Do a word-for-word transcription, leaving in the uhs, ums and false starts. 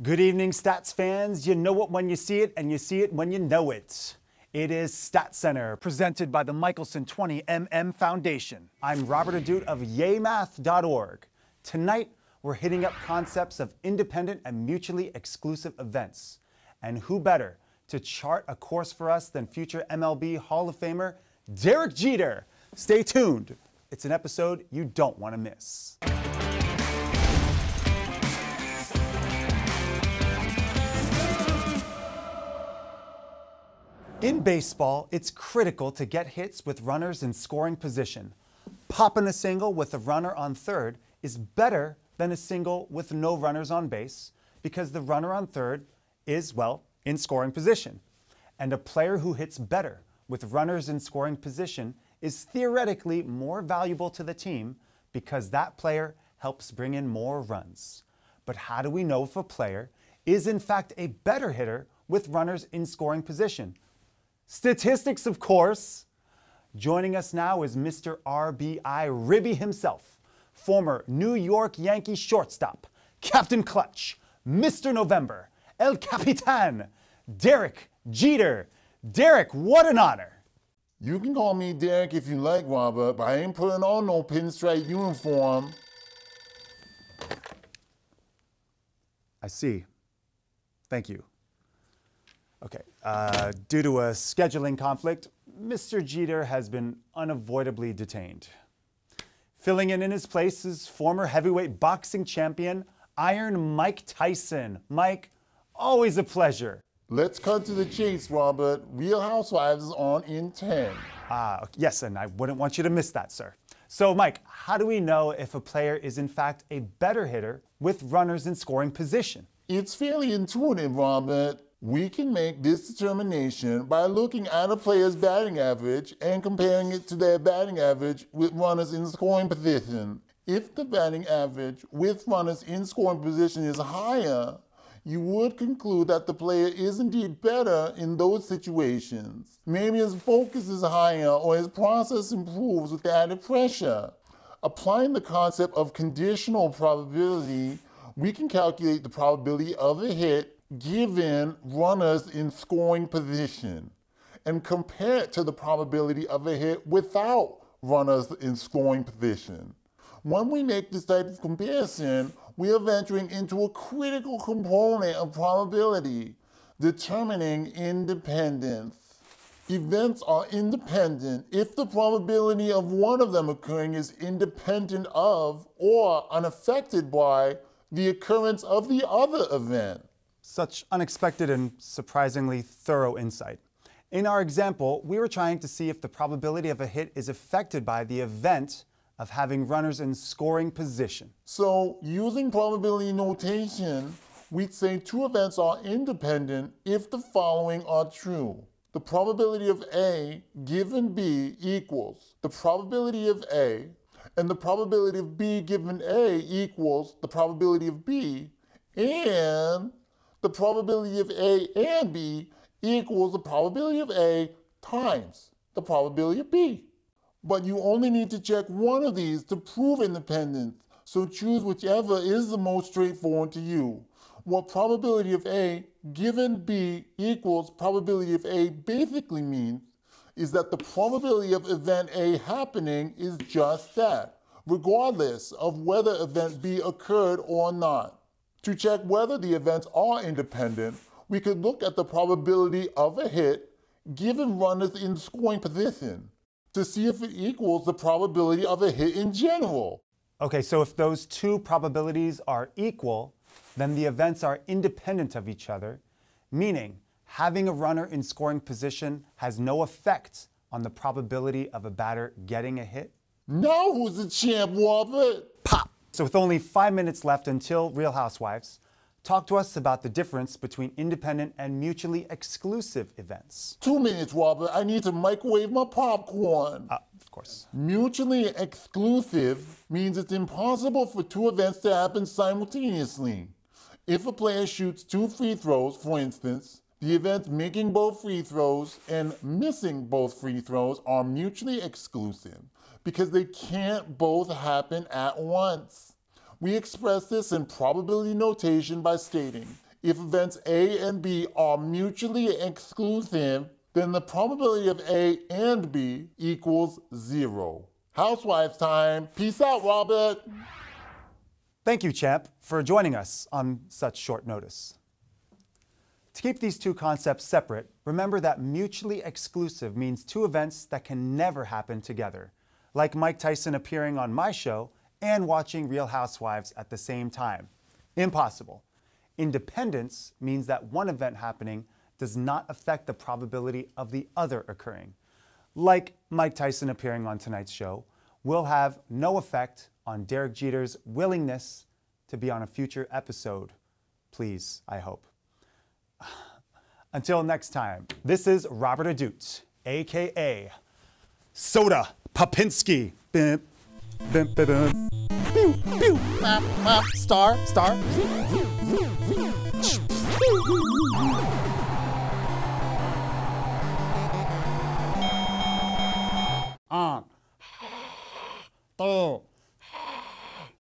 Good evening, Stats fans. You know it when you see it, and you see it when you know it. It is StatsCenter, presented by the Michelson twenty millimeter Foundation. I'm Robert Adute of yay math dot org. Tonight, we're hitting up concepts of independent and mutually exclusive events. And who better to chart a course for us than future M L B Hall of Famer Derek Jeter? Stay tuned. It's an episode you don't want to miss. In baseball, it's critical to get hits with runners in scoring position. Popping a single with a runner on third is better than a single with no runners on base because the runner on third is, well, in scoring position. And a player who hits better with runners in scoring position is theoretically more valuable to the team because that player helps bring in more runs. But how do we know if a player is in fact a better hitter with runners in scoring position? Statistics, of course. Joining us now is Mister R B I Ribby himself, former New York Yankee shortstop, Captain Clutch, Mister November, El Capitan, Derek Jeter. Derek, what an honor. You can call me Derek if you like, Robert, but I ain't putting on no pinstripe uniform. I see. Thank you. Okay, uh, due to a scheduling conflict, Mister Jeter has been unavoidably detained. Filling in in his place is former heavyweight boxing champion, Iron Mike Tyson. Mike, always a pleasure. Let's cut to the chase, Robert. Real Housewives is on in ten. Ah, yes, and I wouldn't want you to miss that, sir. So, Mike, how do we know if a player is in fact a better hitter with runners in scoring position? It's fairly intuitive, Robert. We can make this determination by looking at a player's batting average and comparing it to their batting average with runners in scoring position. If the batting average with runners in scoring position is higher, you would conclude that the player is indeed better in those situations. Maybe his focus is higher or his process improves with added pressure. Applying the concept of conditional probability, we can calculate the probability of a hit given runners in scoring position and compare it to the probability of a hit without runners in scoring position. When we make this type of comparison, we are venturing into a critical component of probability, determining independence. Events are independent if the probability of one of them occurring is independent of or unaffected by the occurrence of the other event. Such unexpected and surprisingly thorough insight. In our example, we were trying to see if the probability of a hit is affected by the event of having runners in scoring position. So, using probability notation, we'd say two events are independent if the following are true. The probability of A given B equals the probability of A, and the probability of B given A equals the probability of B, and the probability of A and B equals the probability of A times the probability of B. But you only need to check one of these to prove independence, so choose whichever is the most straightforward to you. What probability of A given B equals probability of A basically means is that the probability of event A happening is just that, regardless of whether event B occurred or not. To check whether the events are independent, we could look at the probability of a hit given runners in scoring position to see if it equals the probability of a hit in general. Okay, so if those two probabilities are equal, then the events are independent of each other, meaning having a runner in scoring position has no effect on the probability of a batter getting a hit? Now who's the champ, Robert? Pop! So with only five minutes left until Real Housewives, talk to us about the difference between independent and mutually exclusive events. Two minutes, Robert. I need to microwave my popcorn. Uh, of course. Mutually exclusive means it's impossible for two events to happen simultaneously. If a player shoots two free throws, for instance, the events making both free throws and missing both free throws are mutually exclusive because they can't both happen at once. We express this in probability notation by stating If events A and B are mutually exclusive, then the probability of A and B equals zero. Housewives time. Peace out, Robert. Thank you, champ, for joining us on such short notice. To keep these two concepts separate, remember that mutually exclusive means two events that can never happen together, like Mike Tyson appearing on my show and watching Real Housewives at the same time. Impossible. Independence means that one event happening does not affect the probability of the other occurring. Like Mike Tyson appearing on tonight's show will have no effect on Derek Jeter's willingness to be on a future episode. Please, I hope. Until next time, this is Robert Adute, a k a. Soda Popinski. Bim, bim, bim, bim. Pew, pew, ma, ma, star, star. On. Two.